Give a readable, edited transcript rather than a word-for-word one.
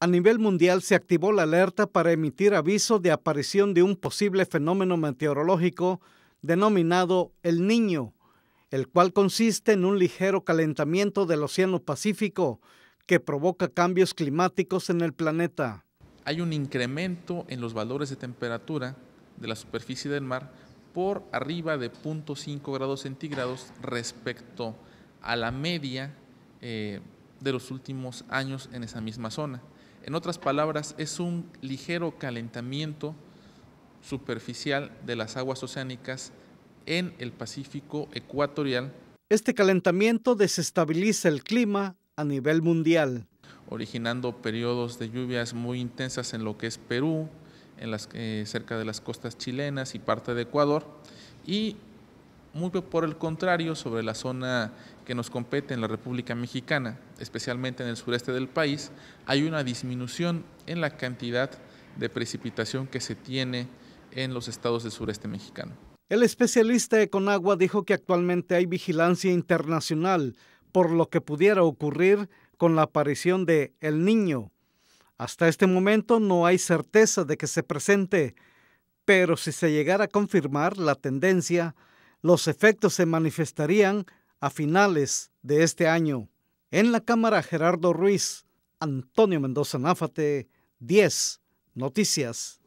A nivel mundial se activó la alerta para emitir aviso de aparición de un posible fenómeno meteorológico denominado El Niño, el cual consiste en un ligero calentamiento del Océano Pacífico que provoca cambios climáticos en el planeta. Hay un incremento en los valores de temperatura de la superficie del mar por arriba de 0.5 grados centígrados respecto a la media de los últimos años en esa misma zona. En otras palabras, es un ligero calentamiento superficial de las aguas oceánicas en el Pacífico ecuatorial. Este calentamiento desestabiliza el clima a nivel mundial, originando periodos de lluvias muy intensas en lo que es Perú, en las, cerca de las costas chilenas y parte de Ecuador, y muy por el contrario sobre la zona que nos compete en la República Mexicana, especialmente en el sureste del país, hay una disminución en la cantidad de precipitación que se tiene en los estados del sureste mexicano. El especialista de Conagua dijo que actualmente hay vigilancia internacional por lo que pudiera ocurrir con la aparición de El Niño. Hasta este momento no hay certeza de que se presente, pero si se llegara a confirmar la tendencia, los efectos se manifestarían a finales de este año. En la cámara, Gerardo Ruiz, Antonio Mendoza Náfate, 10 Noticias.